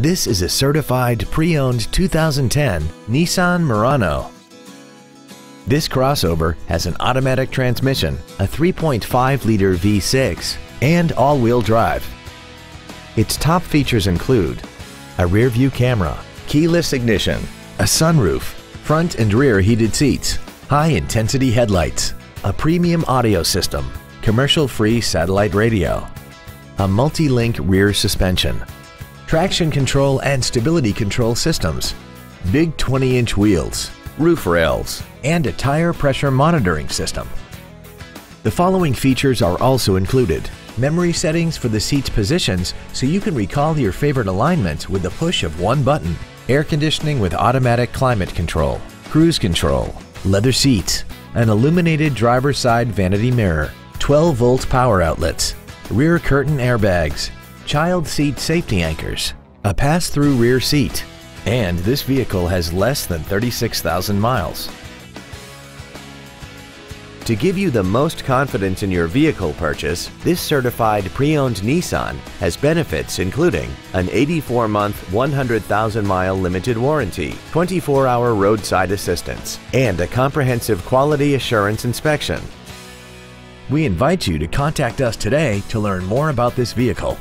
This is a certified pre-owned 2010 Nissan Murano. This crossover has an automatic transmission, a 3.5-liter V6, and all-wheel drive. Its top features include a rear-view camera, keyless ignition, a sunroof, front and rear heated seats, high-intensity headlights, a premium audio system, commercial-free satellite radio, a multi-link rear suspension, traction control and stability control systems, big 20-inch wheels, roof rails, and a tire pressure monitoring system. The following features are also included: memory settings for the seat's positions so you can recall your favorite alignments with the push of one button, air conditioning with automatic climate control, cruise control, leather seats, an illuminated driver's side vanity mirror, 12-volt power outlets, rear curtain airbags, child seat safety anchors, a pass-through rear seat, and this vehicle has less than 36,000 miles. To give you the most confidence in your vehicle purchase, this certified pre-owned Nissan has benefits including an 84-month, 100,000-mile limited warranty, 24-hour roadside assistance, and a comprehensive quality assurance inspection. We invite you to contact us today to learn more about this vehicle.